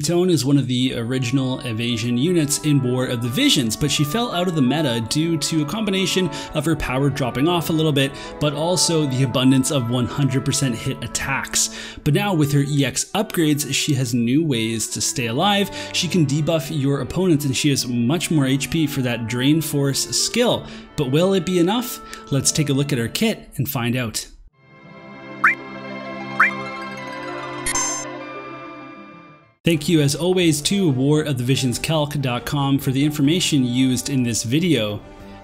Kitone is one of the original evasion units in War of the Visions, but she fell out of the meta due to a combination of her power dropping off a little bit, but also the abundance of 100% hit attacks. But now with her EX upgrades, she has new ways to stay alive. She can debuff your opponents and she has much more HP for that Drain Force skill. But will it be enough? Let's take a look at her kit and find out. Thank you as always to warofthevisionscalc.com for the information used in this video.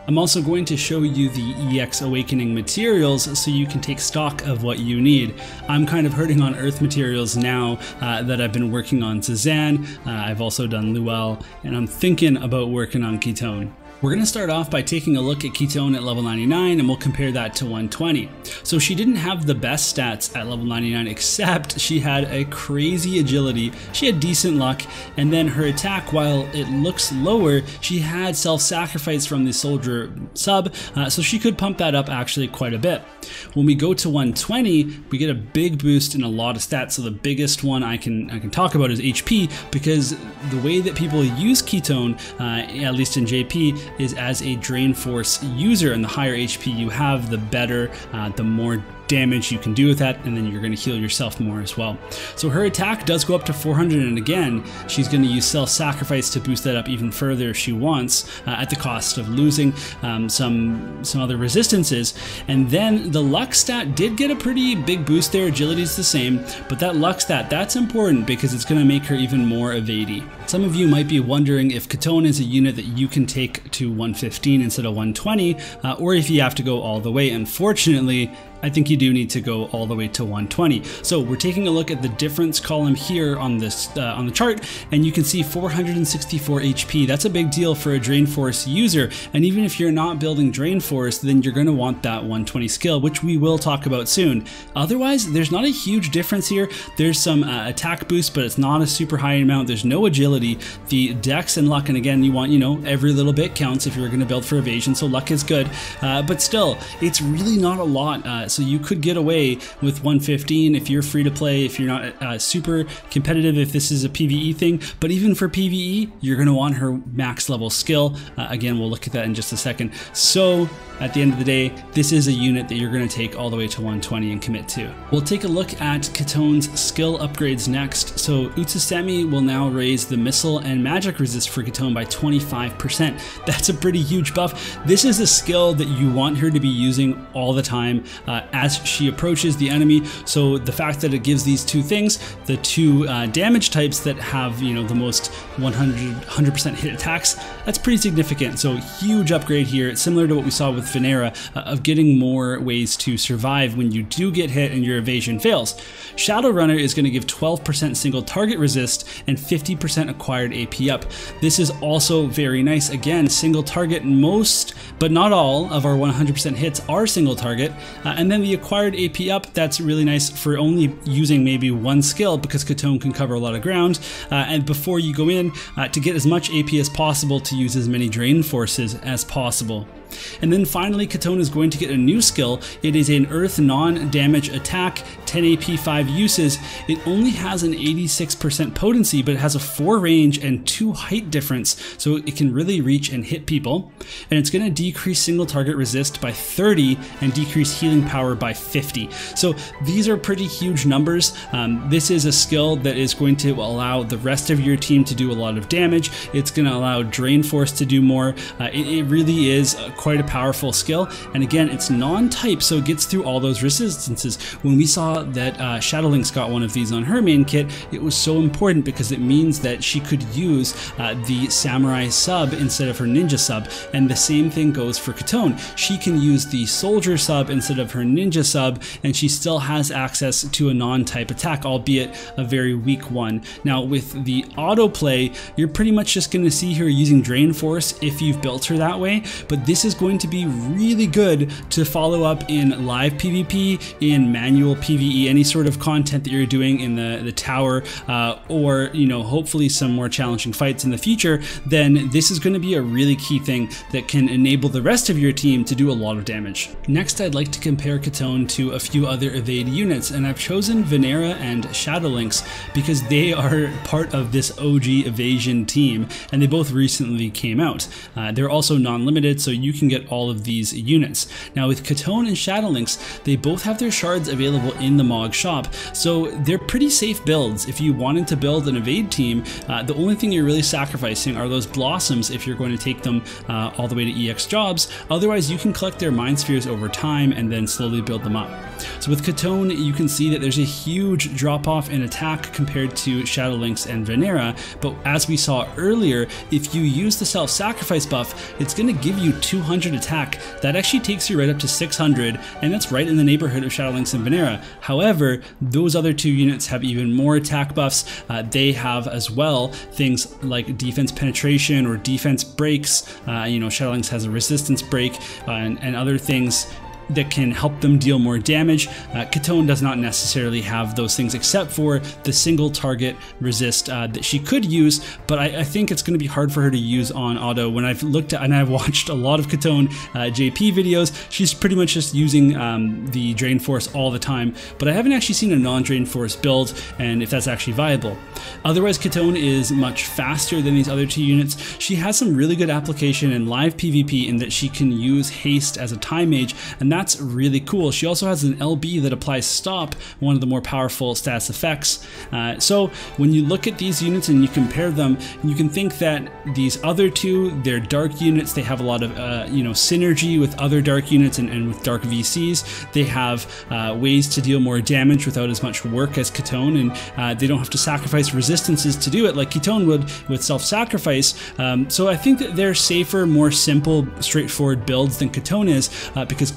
I'm also going to show you the EX Awakening materials so you can take stock of what you need. I'm kind of hurting on Earth materials now that I've been working on Zazan, I've also done Luel, and I'm thinking about working on Kitone. We're going to start off by taking a look at Kitone at level 99 and we'll compare that to 120. So she didn't have the best stats at level 99, except she had a crazy agility, she had decent luck, and then her attack, while it looks lower, she had self-sacrifice from the soldier sub, so she could pump that up actually quite a bit. When we go to 120, we get a big boost in a lot of stats, so the biggest one I can talk about is HP, because the way that people use Kitone, at least in JP, is as a Drain Force user, and the higher HP you have, the better, the more damage you can do with that, and then you're going to heal yourself more as well. So her attack does go up to 400, and again, she's going to use self-sacrifice to boost that up even further if she wants, at the cost of losing some other resistances. And then the luck stat did get a pretty big boost there, agility is the same, but that luck stat, that's important because it's going to make her even more evadey. Some of you might be wondering if Kitone is a unit that you can take to 115 instead of 120, or if you have to go all the way. Unfortunately, I think you do need to go all the way to 120. So we're taking a look at the difference column here on this on the chart, and you can see 464 HP. That's a big deal for a Drain Force user, and even if you're not building Drain Force, then you're going to want that 120 skill, which we will talk about soon. Otherwise, there's not a huge difference here. There's some attack boost, but it's not a super high amount. There's no agility, the dex and luck, and again, you want, you know, every little bit counts if you're going to build for evasion, so luck is good, but still, it's really not a lot. So you could get away with 115 if you're free to play, if you're not super competitive, if this is a PvE thing. But even for PvE, you're going to want her max level skill. Again, we'll look at that in just a second. So at the end of the day, this is a unit that you're going to take all the way to 120 and commit to. We'll take a look at Kitone's skill upgrades next. So Utsusemi will now raise the missile and magic resist for Kitone by 25%. That's a pretty huge buff. This is a skill that you want her to be using all the time as she approaches the enemy. So the fact that it gives these two things, the two damage types that have, you know, the most 100% hit attacks, that's pretty significant. So huge upgrade here. It's similar to what we saw with Venera, of getting more ways to survive when you do get hit and your evasion fails. Shadow Runner is going to give 12% single target resist and 50% acquired AP up. This is also very nice. Again, single target, most but not all of our 100% hits are single target, and then the acquired AP up, that's really nice for only using maybe one skill, because Kitone can cover a lot of ground, and before you go in, to get as much AP as possible to use as many Drain Forces as possible. And then finally, Kitone is going to get a new skill. It is an Earth non-damage attack, 10 AP, 5 uses. It only has an 86% potency, but it has a 4 range and 2 height difference, so it can really reach and hit people. And it's going to decrease single target resist by 30 and decrease healing power by 50. So these are pretty huge numbers. This is a skill that is going to allow the rest of your team to do a lot of damage. It's going to allow Drain Force to do more. It really is quite a powerful skill, and again, it's non-type, so it gets through all those resistances. When we saw that Shadowlynx got one of these on her main kit, it was so important because it means that she could use the samurai sub instead of her ninja sub, and the same thing goes for Kitone. She can use the soldier sub instead of her ninja sub, and she still has access to a non-type attack, albeit a very weak one. Now with the autoplay, you're pretty much just going to see her using Drain Force if you've built her that way, but this is is going to be really good to follow up in live PvP, in manual PvE, any sort of content that you're doing in the tower, or, you know, hopefully some more challenging fights in the future. Then this is going to be a really key thing that can enable the rest of your team to do a lot of damage. Next, I'd like to compare Kitone to a few other evade units, and I've chosen Venera and Shadowlynx because they are part of this OG evasion team, and they both recently came out. They're also non-limited, so you can get all of these units. Now with Kitone and Shadowlynx, they both have their shards available in the MOG shop, so they're pretty safe builds. If you wanted to build an evade team, the only thing you're really sacrificing are those blossoms if you're going to take them all the way to EX jobs. Otherwise, you can collect their mind spheres over time and then slowly build them up. So with Kitone, you can see that there's a huge drop-off in attack compared to Shadowlynx and Venera, but as we saw earlier, if you use the self-sacrifice buff, it's going to give you 200 attack. That actually takes you right up to 600, and that's right in the neighborhood of Shadowlynx and Venera. However, those other two units have even more attack buffs. They have as well things like defense penetration or defense breaks. You know, Shadowlynx has a resistance break and other things that can help them deal more damage. Kitone does not necessarily have those things except for the single target resist that she could use, but I think it's gonna be hard for her to use on auto. When I've looked at, and I've watched a lot of Kitone JP videos, she's pretty much just using the Drain Force all the time, but I haven't actually seen a non-Drain Force build and if that's actually viable. Otherwise, Kitone is much faster than these other two units. She has some really good application in live PvP in that she can use haste as a time mage, and that's really cool. She also has an LB that applies stop, one of the more powerful status effects. So when you look at these units and you compare them, you can think that these other two, they're dark units. They have a lot of you know, synergy with other dark units and with dark VCs. They have ways to deal more damage without as much work as Kitone, and they don't have to sacrifice resistances to do it like Kitone would with self-sacrifice. So I think that they're safer, more simple, straightforward builds than Kitone is, because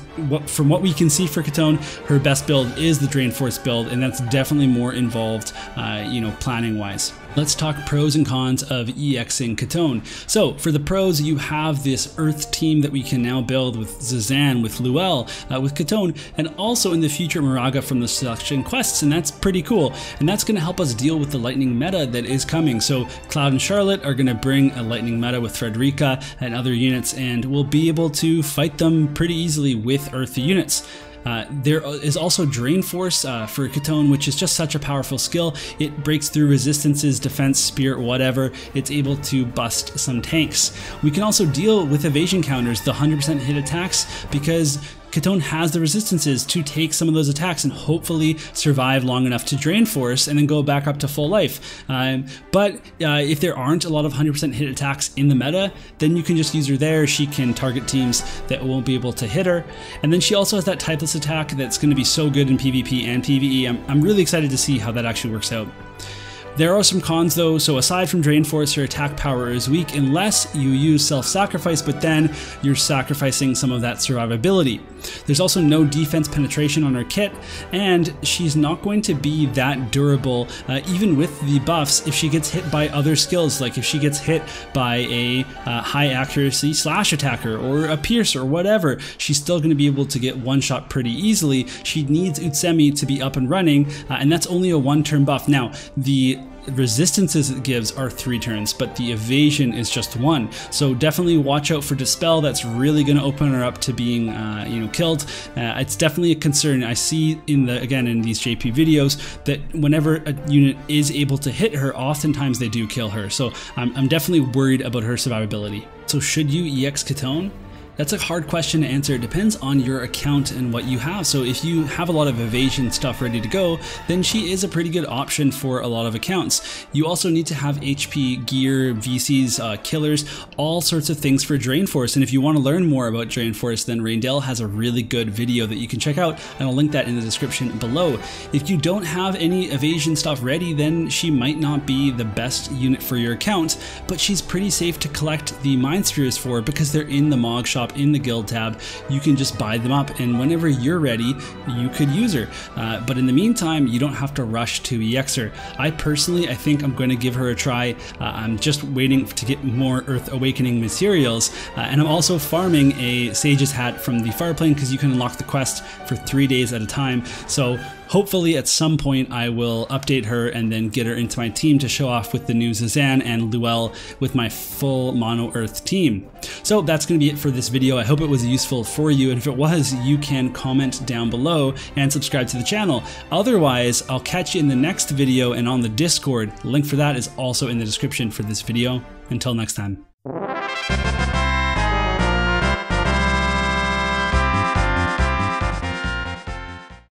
from what we can see for Kitone, her best build is the Drain Force build, and that's definitely more involved, you know, planning-wise. Let's talk pros and cons of EXing Kitone. So for the pros, you have this Earth team that we can now build with Zazan, with Luel, with Kitone, and also in the future Moraga from the selection quests, and that's pretty cool. And that's gonna help us deal with the lightning meta that is coming. So Cloud and Charlotte are gonna bring a lightning meta with Frederica and other units, and we'll be able to fight them pretty easily with Earth units. There is also Drain Force for Kitone, which is just such a powerful skill. It breaks through resistances, defense, spirit, whatever. It's able to bust some tanks. We can also deal with evasion counters, the 100% hit attacks, because Kitone has the resistances to take some of those attacks and hopefully survive long enough to Drain Force and then go back up to full life. But if there aren't a lot of 100% hit attacks in the meta, then you can just use her there. She can target teams that won't be able to hit her. And then she also has that typeless attack that's going to be so good in PvP and PvE. I'm really excited to see how that actually works out. There are some cons though, so aside from Drain Force, your attack power is weak unless you use self-sacrifice, but then you're sacrificing some of that survivability. There's also no defense penetration on her kit, and she's not going to be that durable, even with the buffs, if she gets hit by other skills, like if she gets hit by a high accuracy slash attacker or a pierce or whatever, she's still going to be able to get one shot pretty easily. She needs Utsusemi to be up and running, and that's only a one-turn buff. Now, the resistances it gives are 3 turns, but the evasion is just 1. So definitely watch out for Dispel. That's really going to open her up to being, you know, killed. It's definitely a concern. I see in the, again, in these JP videos that whenever a unit is able to hit her, oftentimes they do kill her. So I'm definitely worried about her survivability. So should you EX Kitone? That's a hard question to answer. It depends on your account and what you have. So if you have a lot of evasion stuff ready to go, then she is a pretty good option for a lot of accounts. You also need to have HP, gear, VCs, killers, all sorts of things for Drain Force. And if you want to learn more about Drain Force, then Reindell has a really good video that you can check out, and I'll link that in the description below. If you don't have any evasion stuff ready, then she might not be the best unit for your account, but she's pretty safe to collect the mind spheres for because they're in the MOG shop shop in the guild tab, you can just buy them up, and whenever you're ready, you could use her. But in the meantime, you don't have to rush to EX her. I think I'm going to give her a try. I'm just waiting to get more Earth Awakening materials, and I'm also farming a Sage's Hat from the Fireplane because you can unlock the quest for 3 days at a time. So hopefully at some point I will update her and then get her into my team to show off with the new Zazan and Luel with my full Mono Earth team. So that's going to be it for this video. I hope it was useful for you, and if it was, you can comment down below and subscribe to the channel. Otherwise, I'll catch you in the next video and on the Discord. Link for that is also in the description for this video. Until next time.